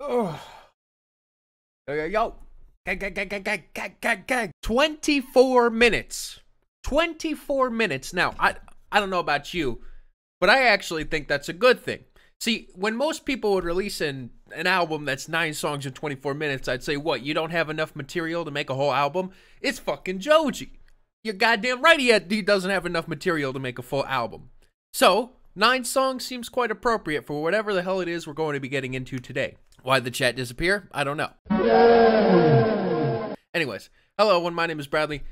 Oh. Yo. 24 minutes. 24 minutes. Now, I don't know about you, but I actually think that's a good thing. See, when most people would release an album that's 9 songs in 24 minutes, I'd say, what, you don't have enough material to make a whole album? It's fucking Joji. You're goddamn right he doesn't have enough material to make a full album. So, 9 songs seems quite appropriate for whatever the hell it is we're going to be getting into today. Why'd the chat disappear? I don't know. Yeah. Anyways, hello everyone, my name is Bradley.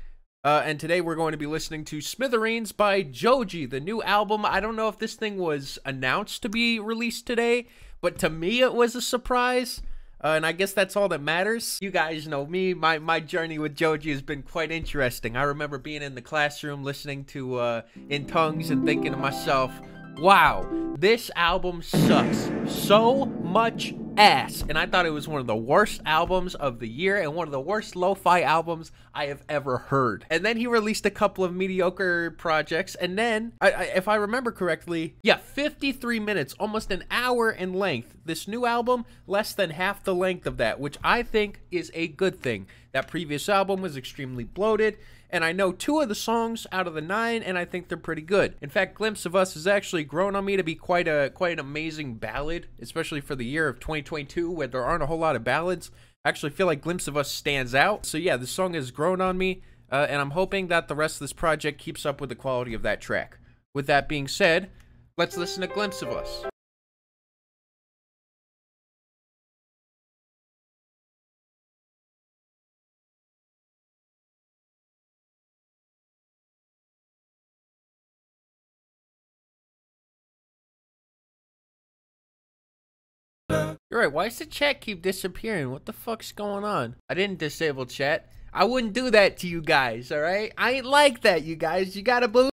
And today we're going to be listening to Smithereens by Joji, the new album. I don't know if this thing was announced to be released today, but to me it was a surprise. And I guess that's all that matters. You guys know me. My journey with Joji has been quite interesting. I remember being in the classroom listening to In Tongues and thinking to myself, wow, this album sucks so much ass. And I thought it was one of the worst albums of the year and one of the worst lo-fi albums I have ever heard. And then he released a couple of mediocre projects, and then if I remember correctly, yeah, 53 minutes, almost an hour in length. This new album, less than half the length of that, which I think is a good thing. That previous album was extremely bloated, and I know 2 of the songs out of the 9, and I think they're pretty good. In fact, Glimpse of Us has actually grown on me to be quite an amazing ballad, especially for the year of 2022, where there aren't a whole lot of ballads. I actually feel like Glimpse of Us stands out. So yeah, this song has grown on me, and I'm hoping that the rest of this project keeps up with the quality of that track. With that being said, let's listen to Glimpse of Us. You're right, why does the chat keep disappearing? What the fuck's going on? I didn't disable chat. I wouldn't do that to you guys, alright? I ain't like that, you guys. You gotta believe.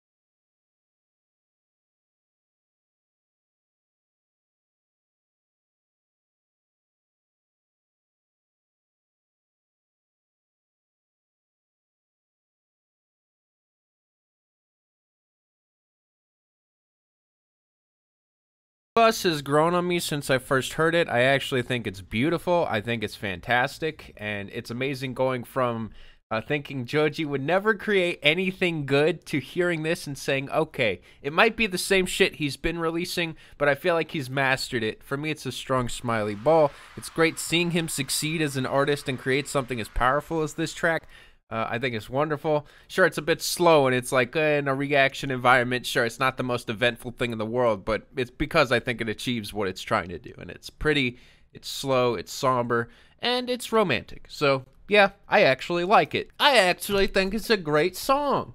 Us has grown on me since I first heard it. I actually think it's beautiful. I think it's fantastic, and it's amazing going from thinking Joji would never create anything good to hearing this and saying, okay, it might be the same shit he's been releasing, but I feel like he's mastered it. For me, it's a strong smiley ball. It's great seeing him succeed as an artist and create something as powerful as this track. I think it's wonderful. Sure, it's a bit slow, and it's like in a reaction environment. Sure, it's not the most eventful thing in the world, but it's because I think it achieves what it's trying to do. And it's pretty, it's slow, it's somber, and it's romantic. So, yeah, I actually like it. I actually think it's a great song.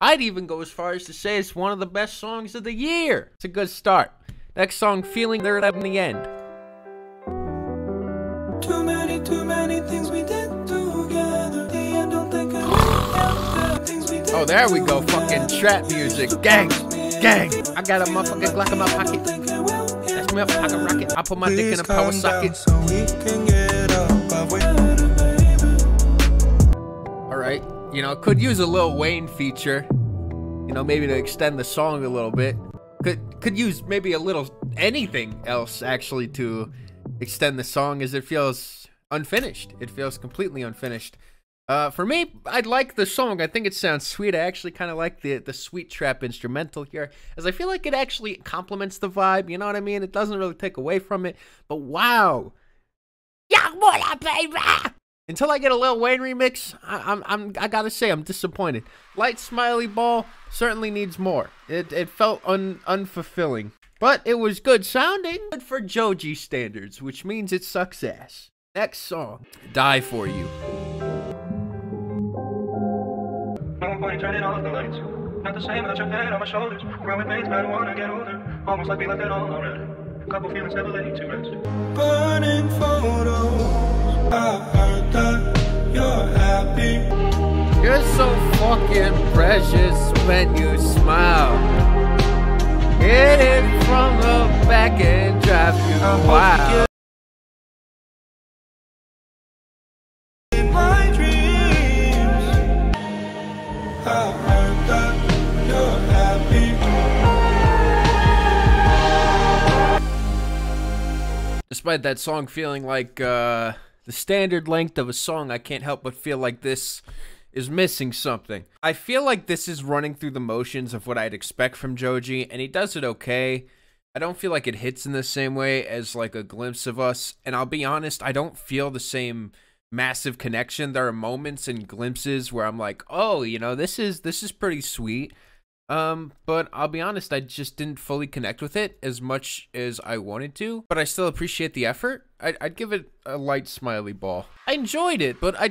I'd even go as far as to say it's one of the best songs of the year. It's a good start. Next song, Feeling, they're at the end. Too many things we did. Oh, there we go, fucking trap music. Gang, gang. I got a motherfucking Glock in my pocket. That's my fucking rocket. I put my dick in a power socket. Alright, you know, could use a Lil Wayne feature. You know, maybe to extend the song a little bit. Could use maybe a little anything else, actually, to extend the song, as it feels unfinished. It feels completely unfinished. For me, I like the song. I think it sounds sweet. I actually kind of like the sweet trap instrumental here, as I feel like it actually complements the vibe. You know what I mean? It doesn't really take away from it. But wow, until I get a Lil Wayne remix, I gotta say I'm disappointed. Light Smiley Ball certainly needs more. It felt unfulfilling, but it was good sounding. Good for Joji standards, which means it sucks ass. Next song, Die For You. Turning off the lights, not the same without your head on my shoulders. Run with mates, I don't wanna get older. Almost like we left it all already. Couple feelings never laid to rest. Burning photos, I heard that you're happy. You're so fucking precious when you smile. Hit it from the back and drive you wild. Despite that song feeling like the standard length of a song, I can't help but feel like this is missing something. I feel like this is running through the motions of what I'd expect from Joji, and he does it okay. I don't feel like it hits in the same way as like a Glimpse of Us, and I'll be honest, I don't feel the same massive connection. There are moments and glimpses where I'm like, oh, you know, this is pretty sweet. But I'll be honest, I just didn't fully connect with it as much as I wanted to, but I still appreciate the effort. I'd give it a light smiley ball. I enjoyed it, but I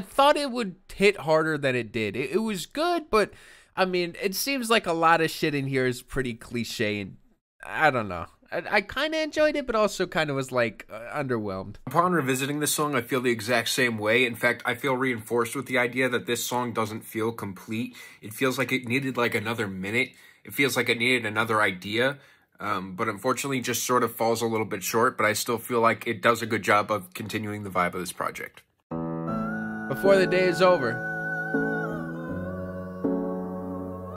thought it would hit harder than it did. It was good, but I mean, it seems like a lot of shit in here is pretty cliche, and I don't know. I kind of enjoyed it, but also kind of was like underwhelmed. Upon revisiting this song, I feel the exact same way. In fact, I feel reinforced with the idea that this song doesn't feel complete. It feels like it needed like another minute. It feels like it needed another idea, but unfortunately just sort of falls a little bit short, but I still feel like it does a good job of continuing the vibe of this project. Before the day is over.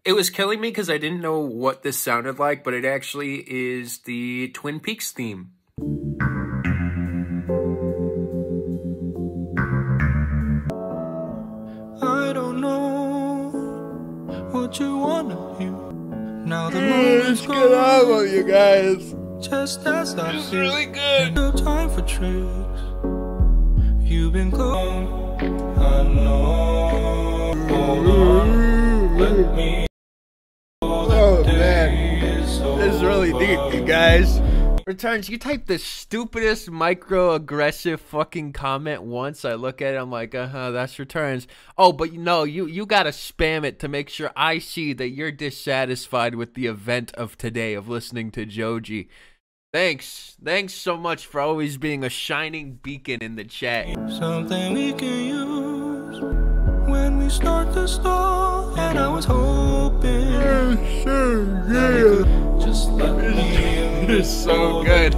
It was killing me because I didn't know what this sounded like, but it actually is the Twin Peaks theme. I don't know what you want to hear. Now the moon is gone, you guys. Just as I feel. Really good. No time for tricks. You've been gone. I know. Hold on. Let me. This is really deep, you guys. Returns, you type the stupidest microaggressive fucking comment once. I look at it, I'm like, that's Returns. Oh, but no, you gotta spam it to make sure I see that you're dissatisfied with the event of today of listening to Joji. Thanks. Thanks so much for always being a shining beacon in the chat. Something we can use when we start the stall, and I was hoping. Yeah, sure, yeah. It is so good.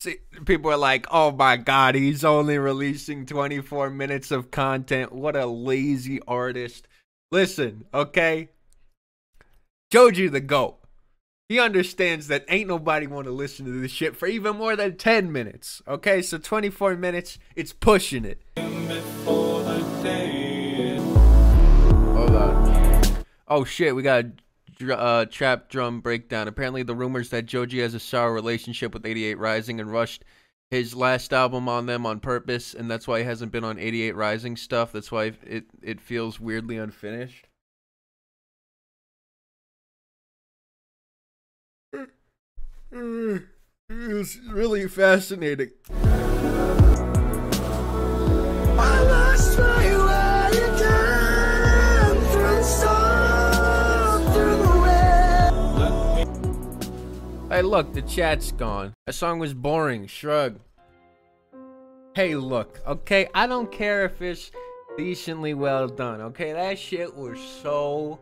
See, people are like, oh my god, he's only releasing 24 minutes of content. What a lazy artist. Listen, okay? Joji the GOAT. He understands that ain't nobody want to listen to this shit for even more than 10 minutes. Okay, so 24 minutes, it's pushing it. Hold on. Oh shit, we got trap drum breakdown. Apparently the rumors that Joji has a sour relationship with 88 Rising and rushed his last album on them on purpose, and that's why he hasn't been on 88 Rising stuff. That's why it feels weirdly unfinished. It's really fascinating. I lost my Hey look, the chat's gone. That song was boring, shrug. Hey look, okay, I don't care if it's decently well done, okay? That shit was so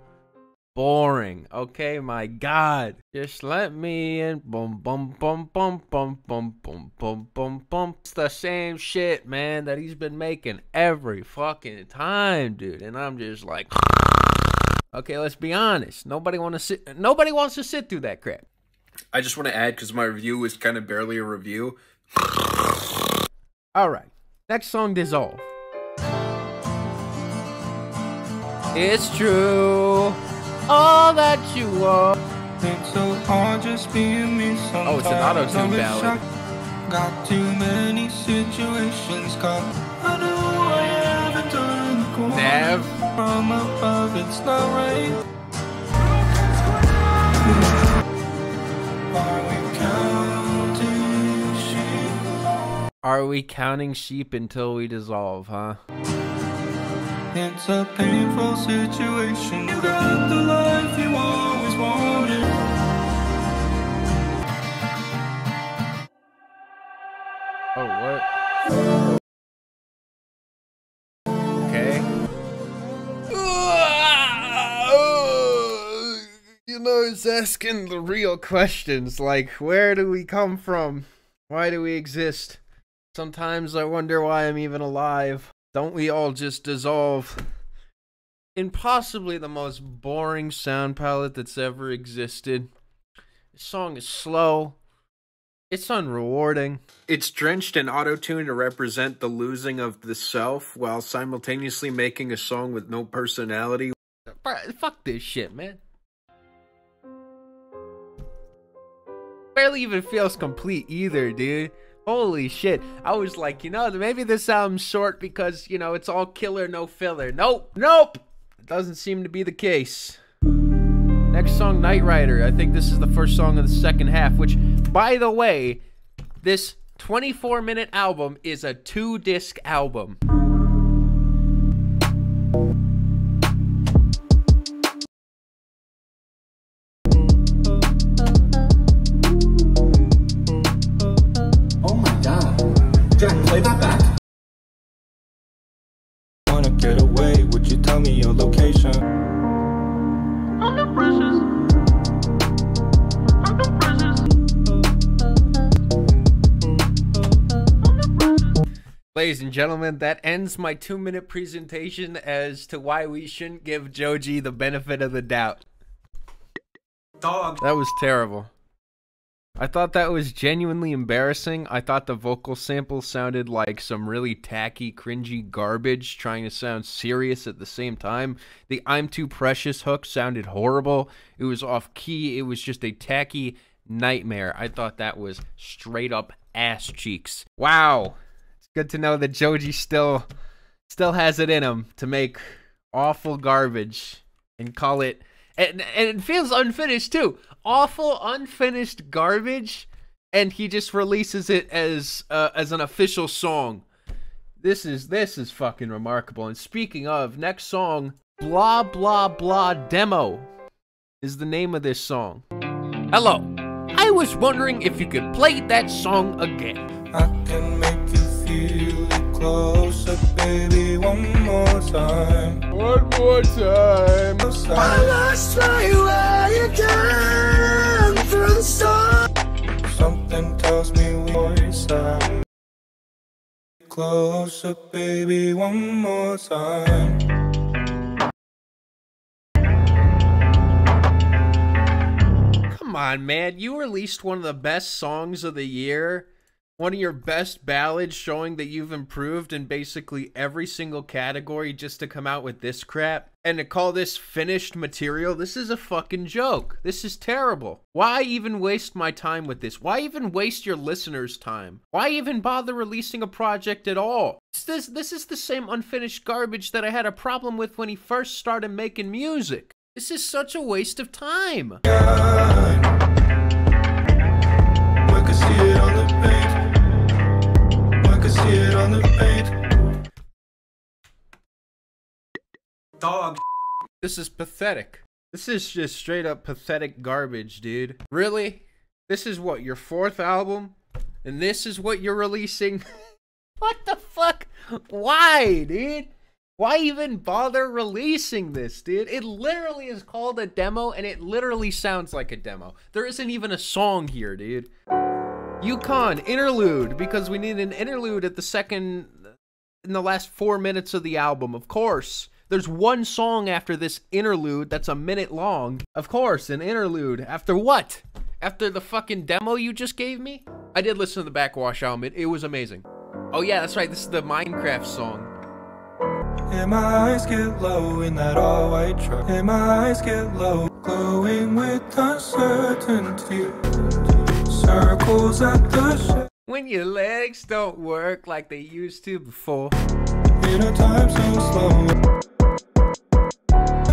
boring, okay? My god. Just let me in. Boom, boom, boom, boom, boom, boom, boom, boom, boom, boom. It's the same shit, man, that he's been making every fucking time, dude. And I'm just like, okay, let's be honest. Nobody wants to sit through that crap. I just want to add, because my review was kind of barely a review. Alright, next song, Dissolve. It's true, all that you are. It's so hard just being me sometimes. Oh, it's an auto-tune ballad. Got too many situations caught. I know I haven't done the corner. Never. From above, it's not right. Are we counting sheep until we dissolve, huh? It's a painful situation. You got the life you always wanted. Oh, what? Okay. You know, it's asking the real questions, like, where do we come from? Why do we exist? Sometimes I wonder why I'm even alive. Don't we all just dissolve? In possibly the most boring sound palette that's ever existed. This song is slow. It's unrewarding. It's drenched in auto-tune to represent the losing of the self while simultaneously making a song with no personality. Fuck this shit, man. Barely even feels complete either, dude. Holy shit. I was like, you know, maybe this album's short because, you know, it's all killer, no filler. Nope. Nope. It doesn't seem to be the case. Next song, Night Rider. I think this is the first song of the second half, which, by the way, this 24-minute album is a 2-disc album. Oh my god. Jack, play that back. Wanna get away, would you tell me your location? Ladies and gentlemen, that ends my 2-minute presentation as to why we shouldn't give Joji the benefit of the doubt. Dog. That was terrible. I thought that was genuinely embarrassing. I thought the vocal sample sounded like some really tacky, cringy garbage trying to sound serious at the same time. The I'm Too Precious hook sounded horrible. It was off key. It was just a tacky nightmare. I thought that was straight up ass cheeks. Wow. Good to know that Joji still has it in him to make awful garbage and call it, and it feels unfinished too. Awful unfinished garbage, and he just releases it as an official song. This is fucking remarkable. And speaking of, next song, Blahblahblah Demo is the name of this song. Hello, I was wondering if you could play that song again. I can make you feel closer, baby, one more time. One more time. I lost my way again through the storm. Something tells me we're side. Closer, baby, one more time. Come on, man. You released one of the best songs of the year. One of your best ballads showing that you've improved in basically every single category just to come out with this crap. And to call this finished material, this is a fucking joke. This is terrible. Why even waste my time with this? Why even waste your listeners' time? Why even bother releasing a project at all? This is the same unfinished garbage that I had a problem with when he first started making music. This is such a waste of time. I can see it on the page. Dog. This is pathetic. This is just straight up pathetic garbage, dude. Really? This is what, your 4th album? And this is what you're releasing? What the fuck? Why, dude? Why even bother releasing this, dude? It literally is called a demo, and it literally sounds like a demo. There isn't even a song here, dude. Yukon interlude, because we need an interlude at the second, in the last 4 minutes of the album, of course. There's one song after this interlude that's a minute long. Of course, an interlude. After what? After the fucking demo you just gave me? I did listen to the Backwash album. It was amazing. Oh yeah, that's right. This is the Minecraft song. And my eyes get low in that all-white truck. And my eyes get low, glowing with uncertainty. Circles at the ship. When your legs don't work like they used to before. In a time so slow.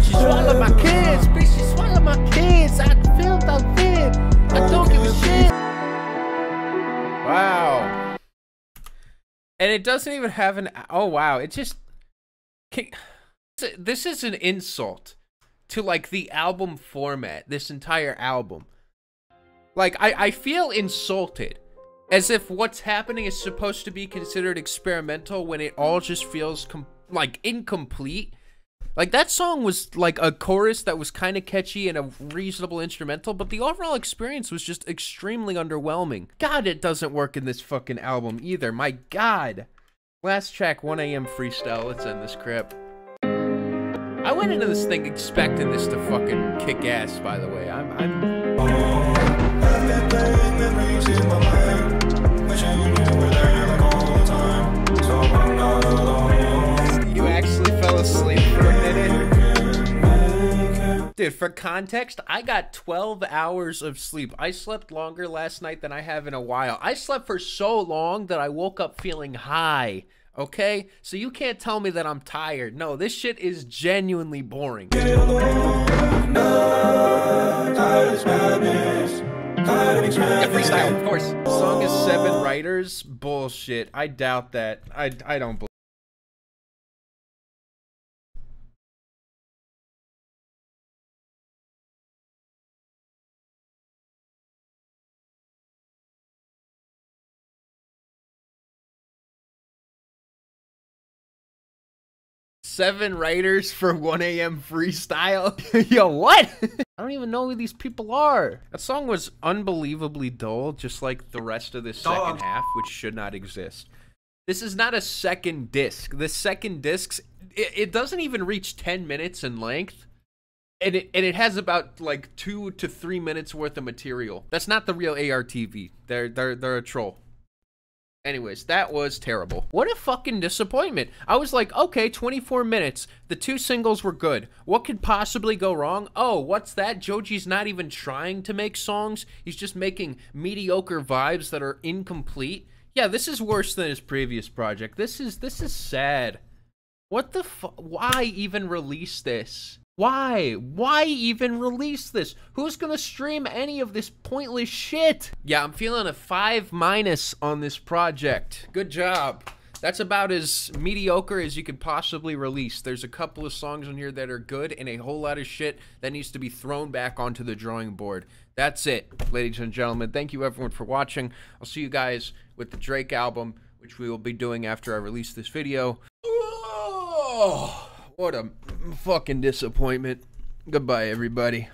She swallowed my kids, bitch, she swallowed my kids. I feel that thing. I don't give a shit. Wow. And it doesn't even have an... Oh, wow. It just... This is an insult to, like, the album format. This entire album. Like, I feel insulted, as if what's happening is supposed to be considered experimental when it all just feels, like, incomplete. Like, that song was, like, a chorus that was kind of catchy and a reasonable instrumental, but the overall experience was just extremely underwhelming. God, it doesn't work in this fucking album either. My God. Last track, 1 AM freestyle. Let's end this crap. I went into this thing expecting this to fucking kick ass, by the way. I'm... You actually fell asleep for a minute? Dude, for context, I got 12 hours of sleep. I slept longer last night than I have in a while. I slept for so long that I woke up feeling high. Okay, so you can't tell me that I'm tired. No, this shit is genuinely boring. Yeah, freestyle, of course. Song is 7 writers. Bullshit. I doubt that. I don't believe. Seven writers for 1 a.m. freestyle? Yo, what? I don't even know who these people are. That song was unbelievably dull, just like the rest of this second half, which should not exist. This is not a second disc. The second discs, it doesn't even reach 10 minutes in length, and it has about like 2 to 3 minutes worth of material. That's not the real ARTV. They're a troll. Anyways, that was terrible. What a fucking disappointment. I was like, okay, 24 minutes. The 2 singles were good. What could possibly go wrong? Oh, what's that? Joji's not even trying to make songs. He's just making mediocre vibes that are incomplete. Yeah, this is worse than his previous project. This is sad. What the fuck? Why even release this? Why even release this? Who's gonna stream any of this pointless shit? Yeah, I'm feeling a 5- on this project. Good job. That's about as mediocre as you could possibly release. There's a couple of songs on here that are good and a whole lot of shit that needs to be thrown back onto the drawing board. That's it, ladies and gentlemen. Thank you everyone for watching. I'll see you guys with the Drake album, which we will be doing after I release this video. Oh! What a fucking disappointment. Goodbye, everybody.